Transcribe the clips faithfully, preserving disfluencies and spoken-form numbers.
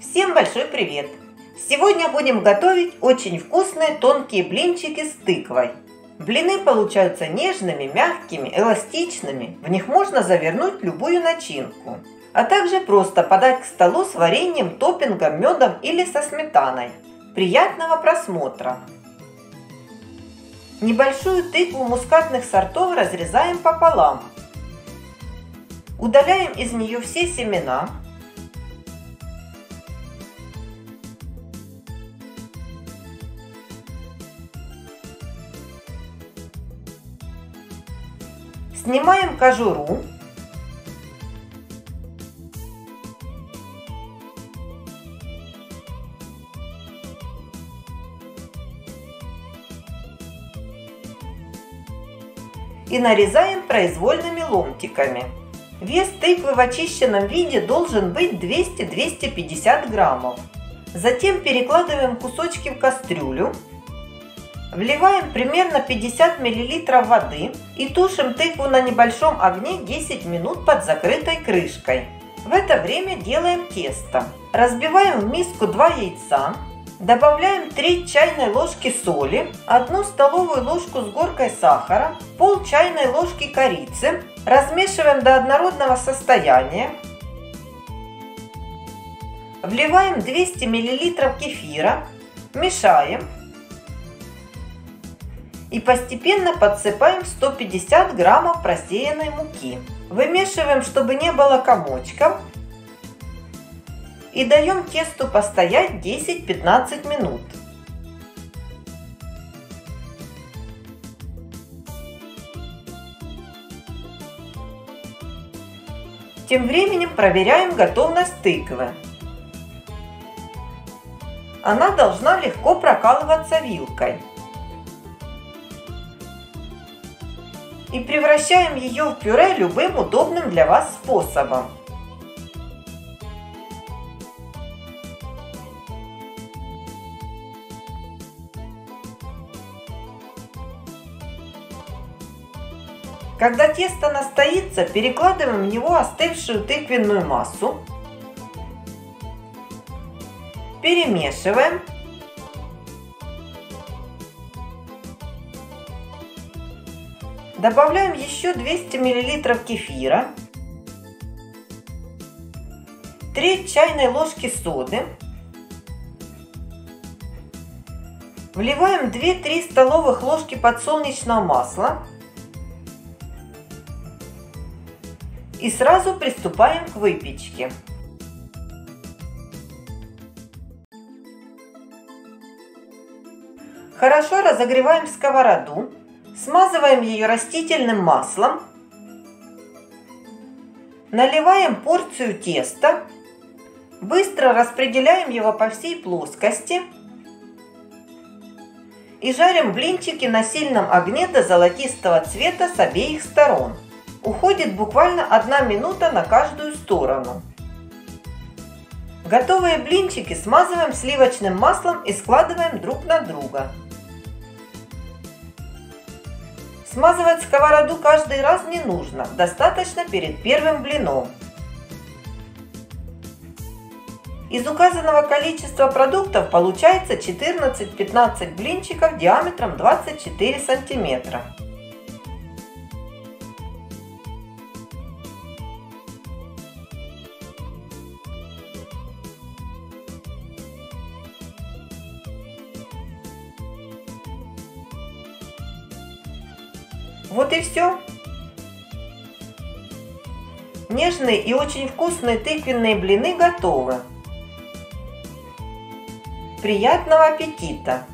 Всем большой привет! Сегодня будем готовить очень вкусные тонкие блинчики с тыквой. Блины получаются нежными, мягкими, эластичными. В них можно завернуть любую начинку. А также просто подать к столу с вареньем, топпингом, медом или со сметаной. Приятного просмотра! Небольшую тыкву мускатных сортов разрезаем пополам. Удаляем из нее все семена. Снимаем кожуру. И нарезаем произвольными ломтиками. Вес тыквы в очищенном виде должен быть двести — двести пятьдесят граммов. Затем перекладываем кусочки в кастрюлю. Вливаем примерно пятьдесят миллилитров воды и тушим тыкву на небольшом огне десять минут под закрытой крышкой. В это время делаем тесто. Разбиваем в миску два яйца. Добавляем три чайной ложки соли, одну столовую ложку с горкой сахара, пол чайной ложки корицы. Размешиваем до однородного состояния. Вливаем двести миллилитров кефира. Мешаем. И постепенно подсыпаем сто пятьдесят граммов просеянной муки. Вымешиваем, чтобы не было комочков. И даем тесту постоять десять — пятнадцать минут. Тем временем проверяем готовность тыквы. Она должна легко прокалываться вилкой. И превращаем ее в пюре любым удобным для вас способом. Когда тесто настоится, перекладываем в него остывшую тыквенную массу, перемешиваем . Добавляем еще двести миллилитров кефира, три чайные ложки соды. Вливаем две-три столовых ложки подсолнечного масла. И сразу приступаем к выпечке. Хорошо разогреваем сковороду. Смазываем ее растительным маслом, наливаем порцию теста, быстро распределяем его по всей плоскости и жарим блинчики на сильном огне до золотистого цвета с обеих сторон. Уходит буквально одна минута на каждую сторону. Готовые блинчики смазываем сливочным маслом и складываем друг на друга. Смазывать сковороду каждый раз не нужно, достаточно перед первым блином. Из указанного количества продуктов получается четырнадцать-пятнадцать блинчиков диаметром двадцать четыре сантиметра. Вот и все. Нежные и очень вкусные тыквенные блины готовы. Приятного аппетита!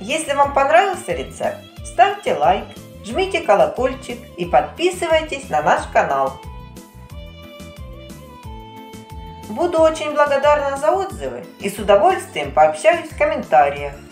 Если вам понравился рецепт, ставьте лайк, жмите колокольчик и подписывайтесь на наш канал. Буду очень благодарна за отзывы и с удовольствием пообщаюсь в комментариях.